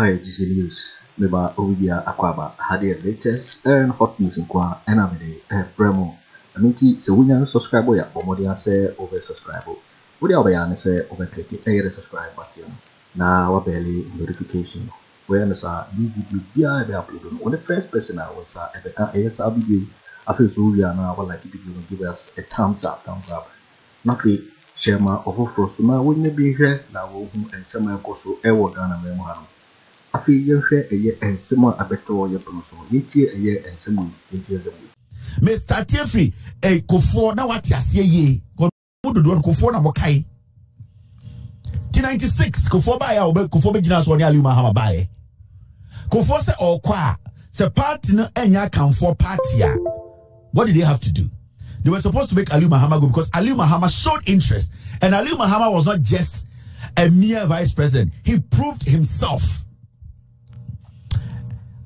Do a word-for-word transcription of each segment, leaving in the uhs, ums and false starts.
Hi, Juicy News. Meba Obibia Akwaba had the latest and hot news in Kwa and Avide Premo. I mean, it's a winner subscriber, yeah, or more say over subscriber. What the other say over click the subscribe button. Now, our belly notification. Where is our new video? Be uploaded on the first person I was at the A S R video. I feel so we are now like if you give us a thumbs up, thumbs up. Nothing. Share my offer for summer wouldn't be here now, and summer goes so ever done a memoir. I feel you here a year and summer a better your promotion, eight year a year and summer eight years a week. Mister Tiffy, a Kufour, now what you say ye, go to do Kufour number Kai. T ninety-six, Kufour by our Kufour beginners on Ali Mahama by Kufour say or qua, say partner and ya can for party. What did they have to do? They were supposed to make Ali Mahama go because Ali Mahama showed interest. And Ali Mahama was not just a mere vice president. He proved himself.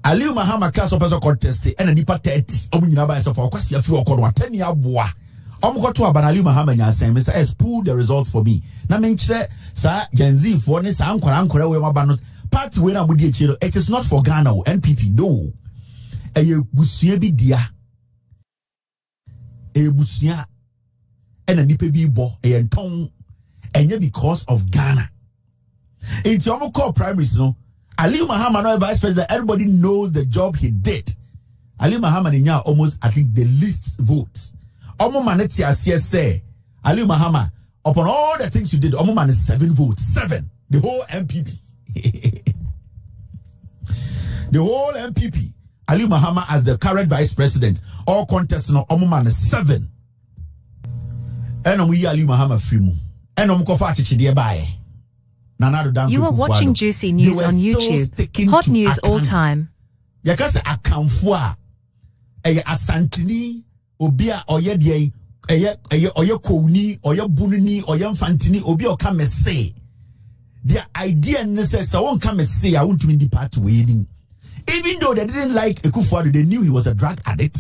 Ali Mahama cast up as a contest and a nipper thirty. Omu nyinaba yourself. Okwasi afi okodwa. Ten ya boa. Omu koto aban Ali Mahama nyansen. Mister S, pull the results for me. Na menchire sa Gen Z for ne sa ankwara ankwara we mabanot. Party we na mudi echiro. It is not for Ghana or N P P. No. Eye busue bi dia. Ebusia and a nipe bi bo and tongue and yet because of Ghana. In Tiomo call primaries, no Ali Mahama no vice president, everybody knows the job he did. Ali Mahama in almost I think the least votes. Omo Manetia C S A. Ali Mahama, upon all the things you did, Omo Man is seven votes. Seven. The whole M P P. The whole M P P. Ali Mahama as the current vice president, all contesting on Omoman is seven. And we Ali Mahama Frimu. And Omkofa Chidiabai. Nana Addo Danquah Akufo Addo. You are watching Juicy News on YouTube. Hot news all time. Yakasa Akamfua. Eye Asantini, Obia Oyedye, Eye Oyekoni, Oyebunini, Oyemfantini, Obia Okamese. Their idea necessary won't come and say, I want to win the part waiting. Even though they didn't like Akufo Addo, they knew he was a drug addict.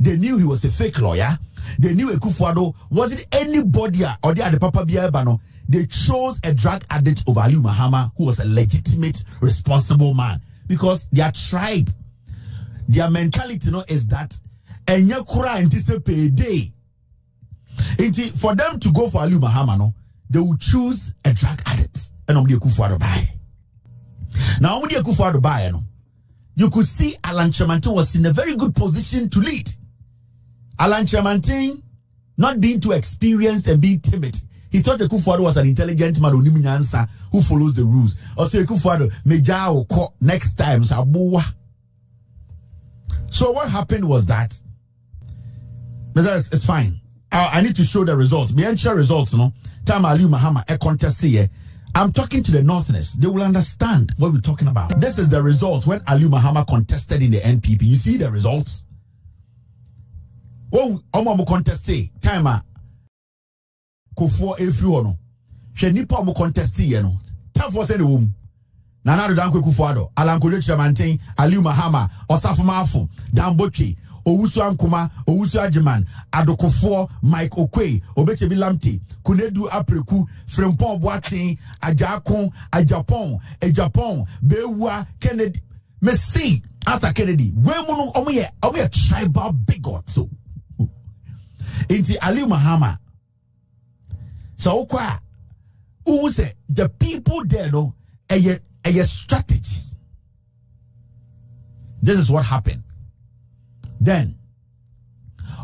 They knew he was a fake lawyer. They knew Akufo Addo wasn't anybody or the other Papa Biabano. They chose a drug addict over Ali Mahama, who was a legitimate, responsible man. Because their tribe, their mentality, you know, is that Enyakura anticipate day. For them to go for Ali Mahama, no, they will choose a drug addict. And I'm the Akufo Addo buy. Now I'm the Akufo Addo buy, no. You could see Alan Kyerematen was in a very good position to lead. Alan Kyerematen, not being too experienced and being timid, he thought Akufo Addo was an intelligent man who follows the rules. Also, Akufo Addo, meja oko next time. So what happened was that it's fine. I need to show the results. Me and share results, no. Time Ali Mahama a contest here. I'm talking to the Northerners. They will understand what we're talking about. This is the result when Ali Mahama contested in the N P P. You see the results? Well, Omo contested. Timer. Kufour Efuo no. She nipa Omo contested here no. Time for send the womb. Nana Addo Danquah Akufo Addo. Alan Kojo Kyeremanteng. Ali Mahama. Osafo Maafo. Dambochi. Owusu Ankuma, Owusu Ajiman, Adu Kufour, Mike Okwe, Obeche Bilamti, Kunedu Apreku, Frimpong Boateng, Agyakum, Ajapon, Ajapon, Bewa, Kennedy, Messi, Ata Kennedy, Wemunu, Omiye, Omiye tribal bigots. Inti Ali Mahama. So, Okwa, Uwuse, the people there, no, a, a strategy. This is what happened. Then,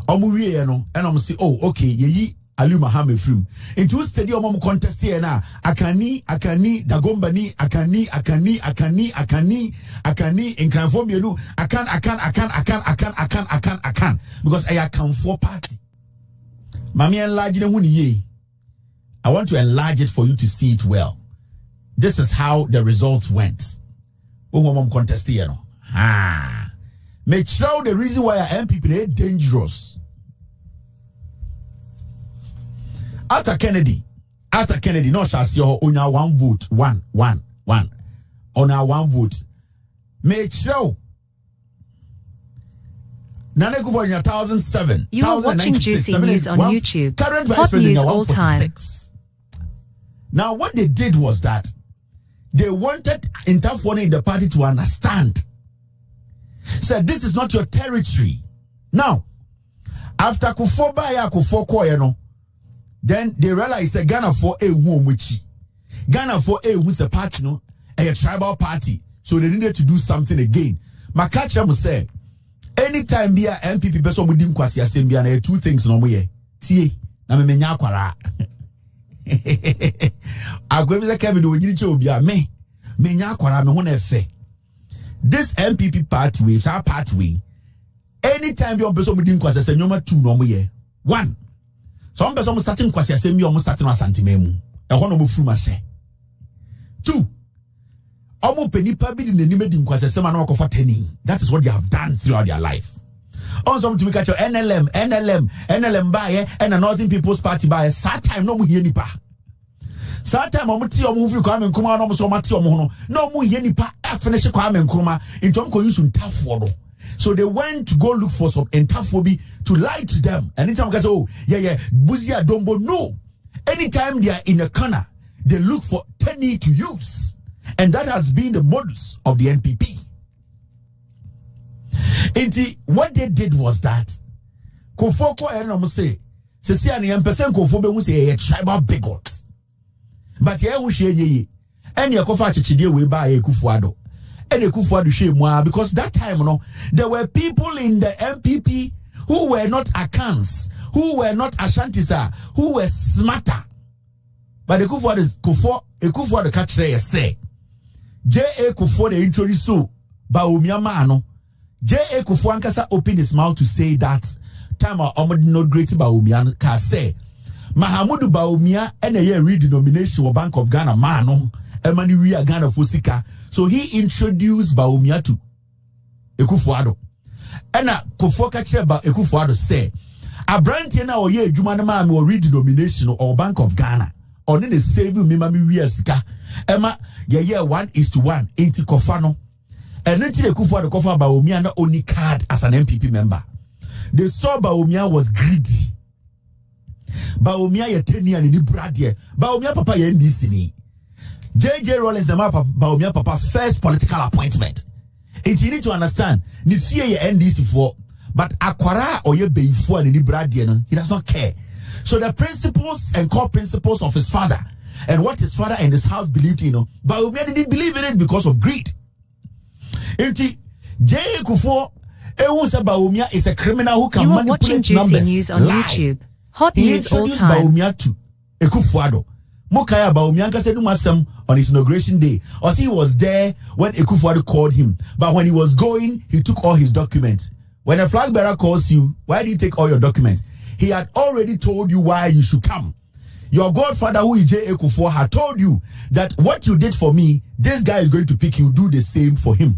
Omuri eno, and I'm say, oh, okay, ye Ali Mahama film. Into stadium omu contest here na akani, akani, dagombani, akani, akani, akani, akani, akani, inkanfom yenu, akan, akan, akan, akan, akan, akan, akan, akan, because I can for party. Mami enlarge the ye. I want to enlarge it for you to see it well. This is how the results went. Omu contest here no. Ah. Make sure the reason why our M P P are dangerous. Ata Kennedy, Ata Kennedy, no Shasio, on our one vote, one, one, one, on our one vote. Make sure. Nana Kufour in one thousand seven. You are watching Juicy News on YouTube. Current vice president all time. Now, what they did was that they wanted Interfone in the party to understand. Said, this is not your territory. Now, after Kufour Baya Kufour Koyeno, then they realized that Ghana for a woman, Ghana for a woman's a party, no, a tribal party. So they needed to do something again. Makacha must say, anytime be a M P P person with him, Kwasi Assembly, and two things no more. See, na me nya kwara. Agwebisa Kevin do nyiri che obi a me me nya kwara me ho na efe. This M P P pathway, it's our pathway. Anytime you person with him, Kwasi Assembly, two no more. One, some person starting Kwasi Assembly, almost starting Asantememu. E ho no mo furu ma she. Two. That is what they have done throughout their life. Also, to catch your N L M, N L M, N L M by and the Northern People's Party by sad time no muhinipa. Sad time on Mutio movie come and Kuma no so much no muhinipa, a finish a crime and Kuma in Tonko use in tough water. So they went to go look for some entaphobia to lie to them. And anytime I say, oh, yeah, yeah, Buzia Dombo, no. Anytime they are in a corner, they look for penny to use. And that has been the modus of the N P P. Indeed, what they did was that Kofoko Erna must say, Sisi and the person Kofobe must say a tribal bigot. But here we share ye, and your Kofa Chichide we buy a Kufuado, and a Kufuado she moi because that time, no, there were people in the N P P who were not Akans, who were not Ashantisa, who were smarter. But the Kufuado is Kufuado, a Kufuado catch there say. J A Kufour they introduced so Bawumia mano. J A Kufour ankasa opened his mouth to say that time our Omad not great Bawumia can say Mahamudu Bawumia and a year redenomination of Bank of Ghana mano Emmanuel Ghana Fusika. So he introduced Bawumia to Ekufuado. And a Kufour catcher ba Ekufuado say a brand na or ye Jumanama or redenomination or Bank of Ghana. Or need a saving me mammy weaska. Emma, yeah, yeah, one is to one, ain't Kofano. And then they could for the Kofa Bawumia not only card as an M P P member. They saw Bawumia was greedy. Bawumia ye ten year and ni bradye. Bawumia papa ye N D C. J J Rawlings the map Bawumia papa first political appointment. It you need to understand, ni fear ye N D C for, but Akwara or ye Beifo and ni bradye no, he does not care. So the principles and core principles of his father and what his father and his house believed in, you know, but Bawumia didn't believe in it because of greed. Inti J A Kufour, Ewusu Bawumia is a criminal who can you manipulate watching Juicy numbers. News on lie. YouTube. Hot he news all time. Bawumia to Ekufuado. Mokaya Bawumia said Masam on his inauguration day. Or see, he was there when Ekufuado called him, but when he was going, he took all his documents. When a flag bearer calls you, why do you take all your documents? He had already told you why you should come. Your godfather, who is J A Kufour, had told you that what you did for me, this guy is going to pick you, do the same for him.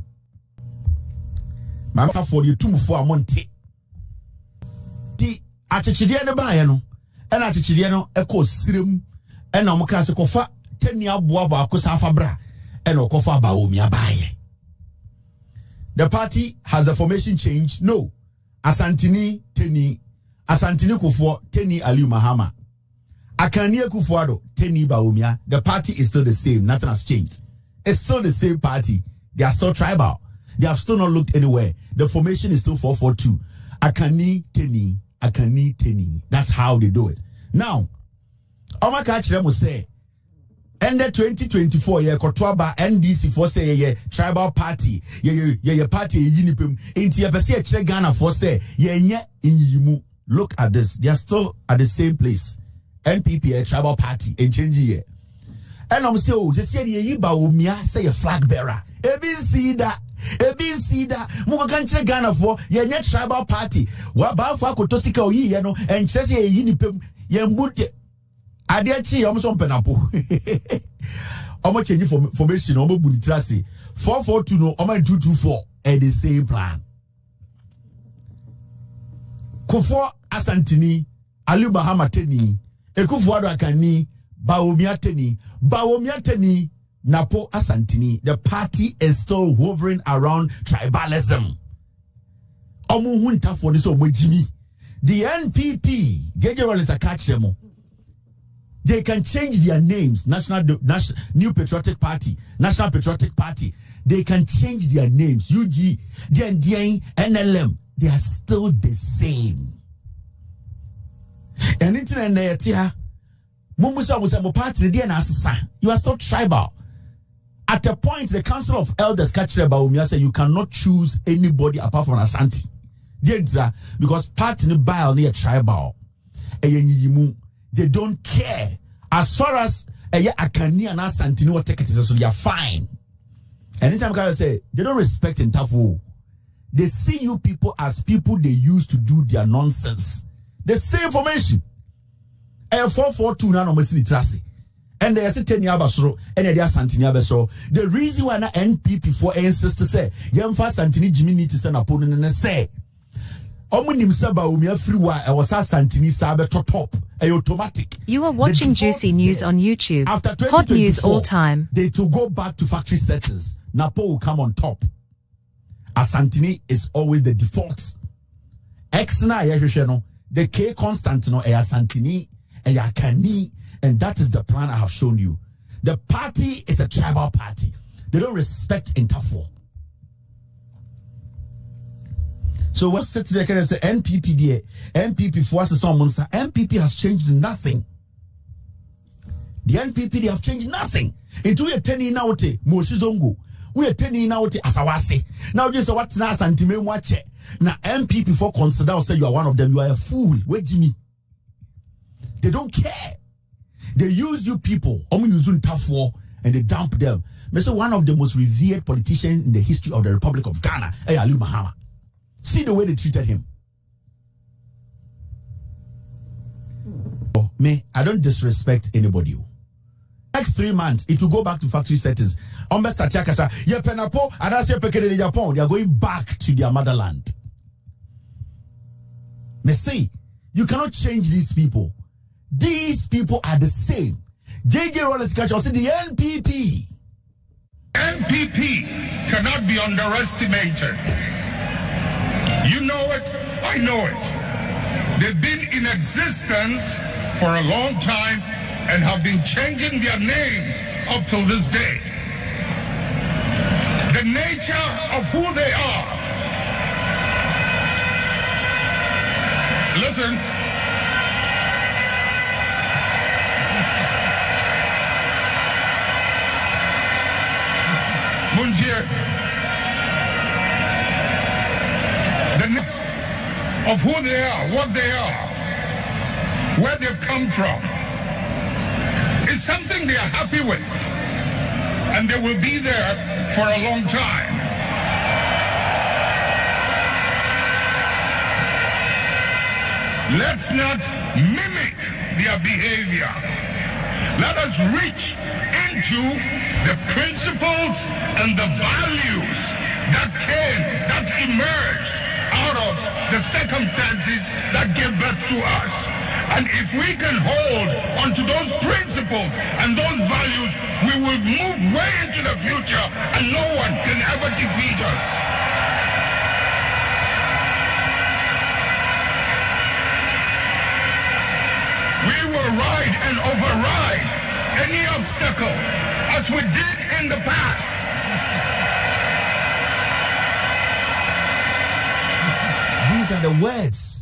Mama for you two for a month. The Atichidiano Bayano, and Atichidiano Echo Sirum, and Omacas Kofa, ten year Boaba Kosafabra, and Okofa Bawumia Baye. The party has the formation changed. No. Asantini, Teni. Asantini Kufour, Teni Ali Mahama. Akanie Kufuado, Teni Bawumia. The party is still the same. Nothing has changed. It's still the same party. They are still tribal. They have still not looked anywhere. The formation is still four four two. Akani Teni. Akani Teni. That's how they do it. Now, Omaka Chiremu say, end the twenty twenty-four, yeah, Kotwaba, N D C for say, yeah, tribal party, yeah, yeah, yeah, party, Yinipim, Inti, yeah, Pesi, Chire Ghana for say, yeah, yeah, Inyimu. Look at this. They are still at the same place. N P P, a tribal party, and change here. And I'm so just say ye Bawumia say a flag bearer. Ebin see that. Ebin see that. Mukanche Ghana for ye nye tribal party. Wabafwa kutosika oyi ye no. And chese ye yinipem ye mbute. Adiachi omso mpenapo. Omo change formation. Omo bunitrasi. Four four two no. Omo two two four. And the same plan. Kufour Asantini, Ali Mahama Teni, Ekufuado Akani, Bawumia Teni, Bawumia Teni, Napo Asantini. The party is still hovering around tribalism. Omu hunta for this omu Jimmy. The N P P, J J Rawlings a catch them. They can change their names. National, National New Patriotic Party, National Patriotic Party. They can change their names. U G, D N D, N L M. They are still the same. And internet na yetia. Mumusa musa mo party dey na asisa. You are still tribal. At a point, the Council of Elders Kachire Bawumia said you cannot choose anybody apart from Ashanti. Because party ni bile ni a tribal. They don't care. As far as Akani and Ashanti no take it, so they are fine. And anytime I say they don't respect Ntafo. They see you people as people they use to do their nonsense. The same information. four four two na no message trasi. And they say ten yabasro and they are Santini Abesro. The reason why na N P P for ancestors say Yamfa Santini Jimmy need to send a pony and say Omunim Saba Umia free wa I was Santini Sabeto top a automatic. You are watching Juicy News on YouTube. After hot news all time. They to go back to factory settings. Napo will come on top. Asantini is always the default. X na no. The K Constantino and Asantini and Yakani, and that is the plan I have shown you. The party is a tribal party. They don't respect Interfor. So what said today? Can I say N P P there? N P P for us is on monster. N P P has changed nothing. The N P P they have changed nothing. Into a teni na ote Moshizongo. We are turning out as I was saying. Now this is what Nas and Timmy watch. Now M P P for consider say you are one of them. You are a fool. Wait, Jimmy. They don't care. They use you people. I'm using tough war and they dump them. Mister One of the most revered politicians in the history of the Republic of Ghana, Ali Mahama. See the way they treated him. Oh, me, I don't disrespect anybody. Next three months, it will go back to factory settings. They are going back to their motherland. Messi, you cannot change these people. These people are the same. J J Rawlings will say the N P P. N P P cannot be underestimated. You know it, I know it. They've been in existence for a long time and have been changing their names up till this day. The nature of who they are. Listen. Munjie. The nature of who they are, what they are, where they've come from. It's something they are happy with, and they will be there for a long time. Let's not mimic their behavior. Let us reach into the principles and the values that came, that emerged out of the circumstances that gave birth to us. And if we can hold on to those principles and those values, we will move way into the future and no one can ever defeat us. We will ride and override any obstacle as we did in the past. These are the words.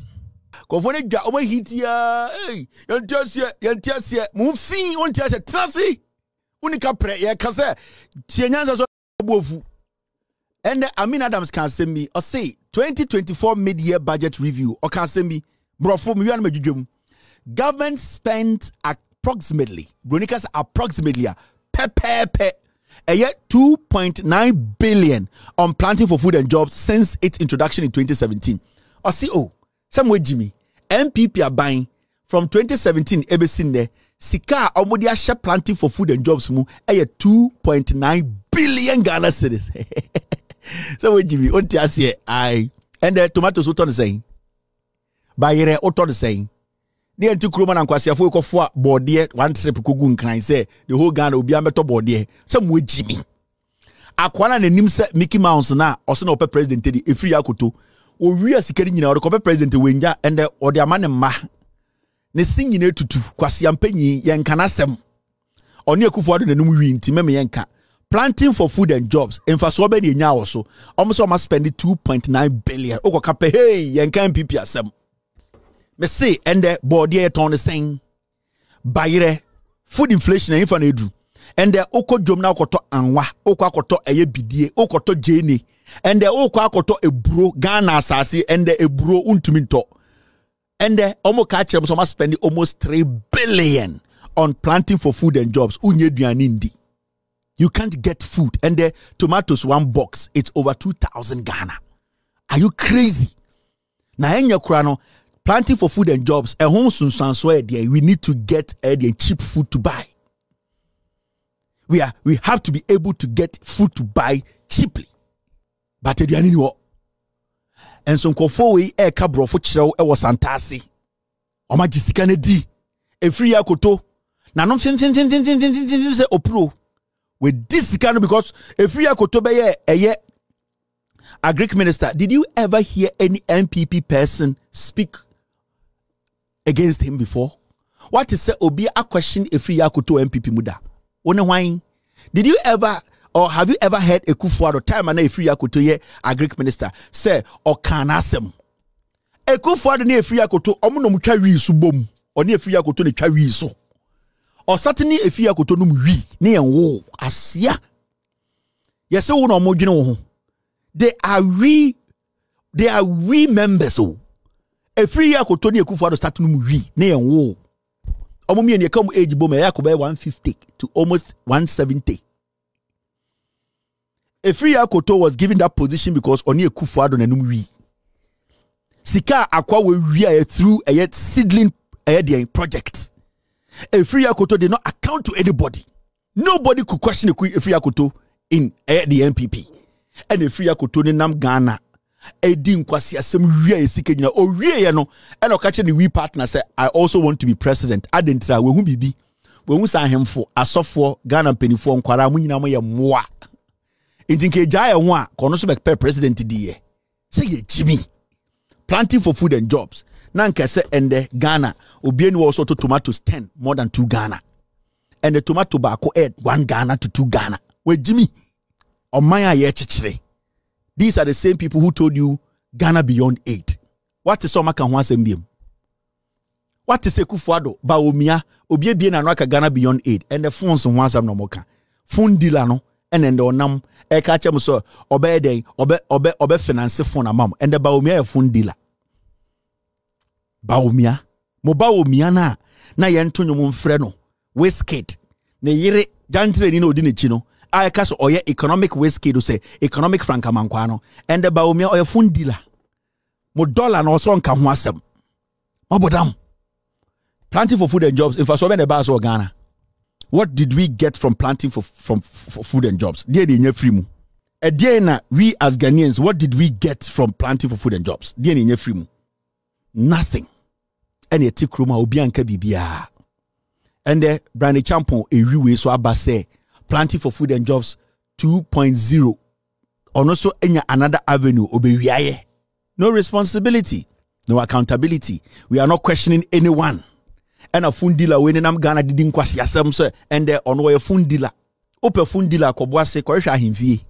Kofone dwa oba hitia eh yantiasie yantiasie mufin ontiasie trasi unika pre ye kase tienyanza so obuofu and Amin Adams can send me or say twenty twenty-four mid year budget review or can send me brofo me wan madwudwum government spent approximately bronikas approximately pepepe and yet two point nine billion on planting for food and jobs since its introduction in twenty seventeen or see oh some way Jimmy M P P are buying from twenty seventeen Ebesinde Sika Omodia share planting for food and jobs mu aye two point nine billion Ghana cedis. So we Jimmy on tiasie I and the tomatoes uton saying bayere uton saying near to Kroman and Kwasia for Kofoa Bordier one trip Kugun can say the whole Ghana will be a metal Bordier. Some way Jimmy Aquana and Nimse Mickey Mouse na Oson Ope President Teddy Ifri Akuto. We are seeking in our corporate president to win, and the Odiaman and Ma. ne sinyine tutu kwasi ampenyi yenka nasem oni Akufo Addo nanum wi nti meme yenka planting for food and jobs emfaso be de nya woso omo ma spend two point nine billion okoka pe hey yenka N P P asem me say and the body e ton sen bayre food inflation e fa na edu and the okodwom na okoto anwa okokoto eye bidie okoto jeni and the okokoto eburo Ghana asase and the eburo untumi nto and the omo ka chere so spend almost three billion on planting for food and jobs. You can't get food and the tomatoes one box it's over two thousand Ghana. Are you crazy? Na enya kura no planting for food and jobs e hon sunsanso e dey we need to get uh, the cheap food to buy. We are we have to be able to get food to buy cheaply. But aduani ni wo. And so nkofo we e ka brofo kyerɛw e wo santase. Oma jisika na di. E free akoto. Na no fin fin fin fin fin fin fin say opro. With this kind because if we are Kotobe, a Agric minister, did you ever hear any N P P person speak against him before? What is Obi a question if we are Koto N P P Muda? One wine. Did you ever or have you ever heard a Kufour or time and if we are Koto ye Agric minister say or can asem? A Kufour near free Koto omunum carry subum or near free Koto ne carry so. Or certainly if you are cotonum we near woe as ya yes so no more they are we they are we members so if you are cotonia Kufour statum we near woe omumi and you come age boom I could buy one fifty to almost one seventy. If you are Koto was given that position because only Kufour and we Sika aqua we are through a yet seedling a project. Efriya Koto did not account to anybody. Nobody could question Efriya Koto in eh, the N P P. And Efriya Koto ni nam Ghana. Edi nkwasi asem ria esike jina. O ria ya no. And okache ni we partner say, I also want to be president. Adentra, we wun bibi. We wun sa hemfo. Asofo, Ghana penifo, nkwara, mwenye na mwenye mwa. Intinke jaya mwa, konosu mekpe president diye. Say ye Jimmy. Planting for food and jobs. Nankese and the Ghana obieni also to tomatoes ten more than two Ghana and the tomato bako add one Ghana to two Ghana. Where Jimmy or Maya Yechichre. These are the same people who told you Ghana beyond eight. What is Soma can once mbium? What is Akufo Addo Bawumia obie bien anaka Ghana beyond eight and the phones on one sam no moka phone dealer no and then the onam e ka chem so obe den obe obe obe finance phone amam and the Bawumia phone dealer. Bawumia Mobawumia na na yento nyomo mfre no waskate ne yire jantre ni no di ne chi no ayaka so oye economic waskate say economic frankamankwa no and the Bawumia oye phone dealer mo dollar no so nka ho asem mabodam planting for food and jobs if aso be ne ba so Ghana. What did we get from planting for from for food and jobs dey dey nya free mu e dey na we as Ghanaians what did we get from planting for food and jobs dey dey nya free mu nothing. And a tick room, I'll be uncle Bibia. And the brandy champon, a rewe, so Abba say, planting for food and jobs two point oh. Or no, so any another avenue, Obeyaye. No responsibility, no accountability. We are not questioning anyone. And a phone dealer, when I'm Ghana didn't question yourself, sir. And there on a phone dealer, open phone dealer, Kobwase, correct Ahimfie.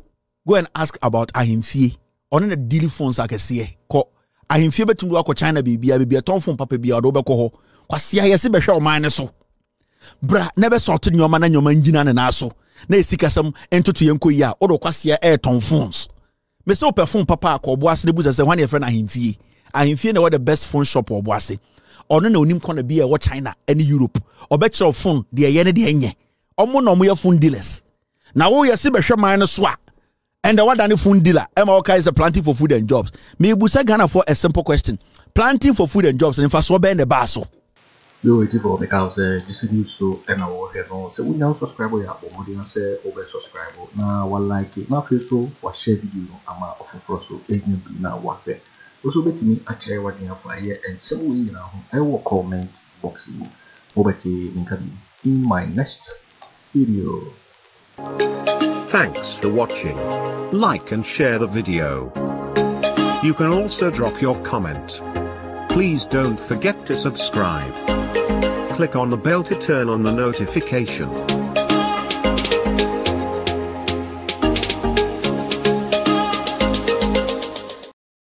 Go and ask about Ahimfie. On the daily phones, I can see. I am favored to work with China, baby. I will be a ton from Papa B. or Dobaco. Quasia, yes, be sure mine so. Bra, never sorted your man and your mangina and asso. Nay, Sikasam, enter to Yankoya, or Quasia air ton phones. Miss O perform Papa or Boise the Buddha as a one year friend. I am fee. I am feeling what the best phone shop or Boise. Or no, no, Nim Connor be a what China and Europe. Or better of phone, the Ayene de Enye. Or more no more phone dealers. Now, oh, yes, be sure mine swap. And the one that phone dealer, M O K is a planting for food and jobs. Me busa Ghana for a simple question. Planting for food and jobs and if I saw Ben the basso. You waiting for the cows, Juicy News so and our head on. So we now subscribe or audience over subscribe. Now one like it. Now feel so what share video ama of so eight new be now work there. Also bet me a chair what in a fire and so we now I will comment box you over in my next video. Thanks for watching. Like and share the video. You can also drop your comment. Please don't forget to subscribe. click on the bell to turn on the notification.